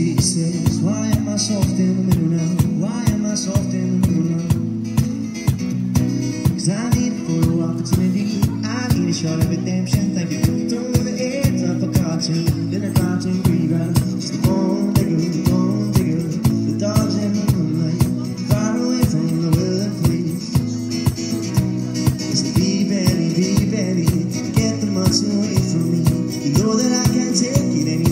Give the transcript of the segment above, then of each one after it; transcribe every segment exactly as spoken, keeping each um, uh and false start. sixty-six. Why am I soft in the middle now? Why am I soft in the middle now? Cause I need a photo opportunity, I need a shot of redemption. Thank you. Don't live it in, I forgot to. Then I got to breathe out. Just a bone digger, a bone digger. The dogs in the moonlight, far away from the willing place. It's the bee belly, bee belly. Get the muscle away from me. You know that I can't take it anymore.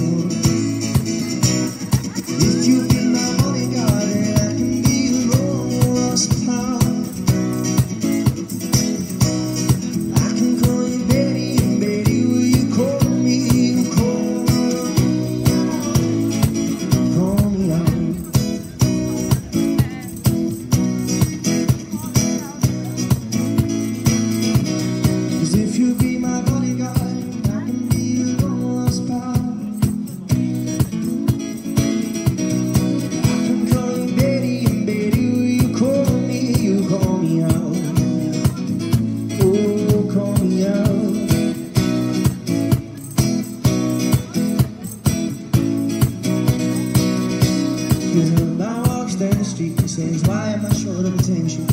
Why am I short of attention?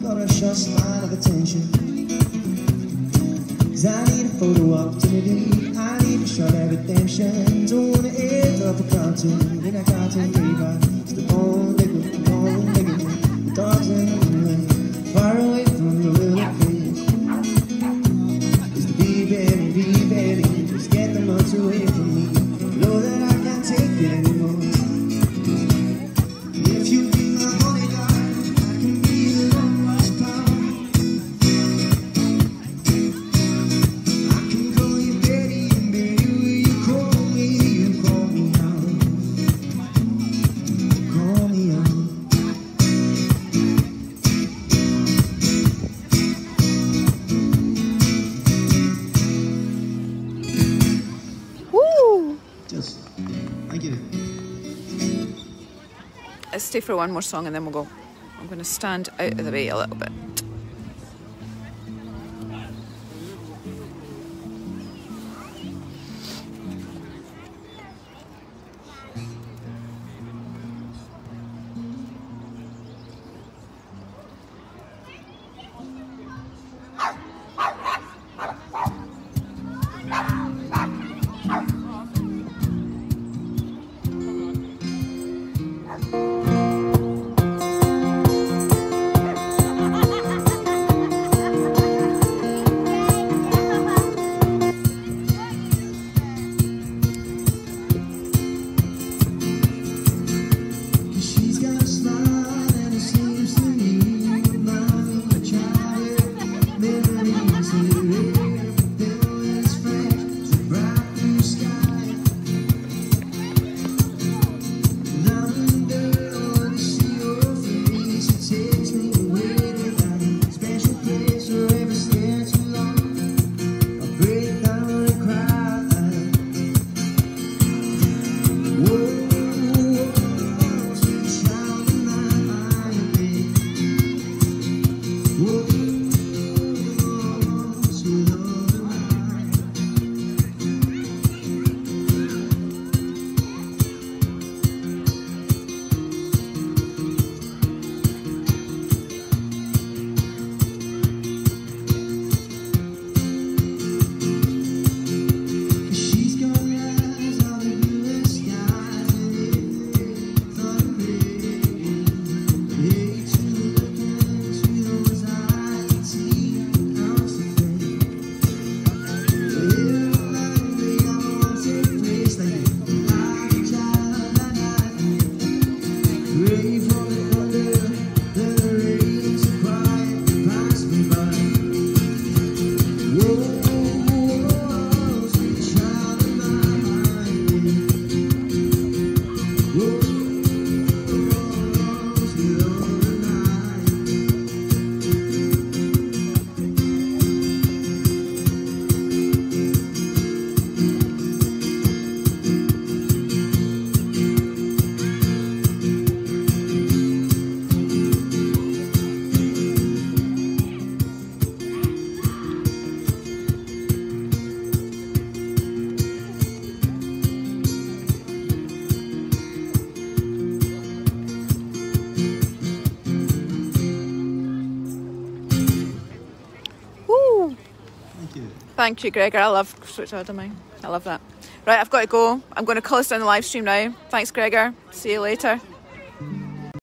Got a short line of attention. Cause I need a photo opportunity, I need a shot at redemption. Don't wanna end up a cartoon, then I got to leave out. It's the bone digger, the bone digger. The dogs in the moonlight, far away from the little place. It's the bee baby, bee baby. Just get the much away from me. Know that I can't take it anymore. Let's stay for one more song and then we'll go. I'm going to stand out of the way a little bit. Ha ha ha! Thank you, Gregor. I love switch out of mine. I love that. Right, I've got to go. I'm going to close down the live stream now. Thanks, Gregor. See you later.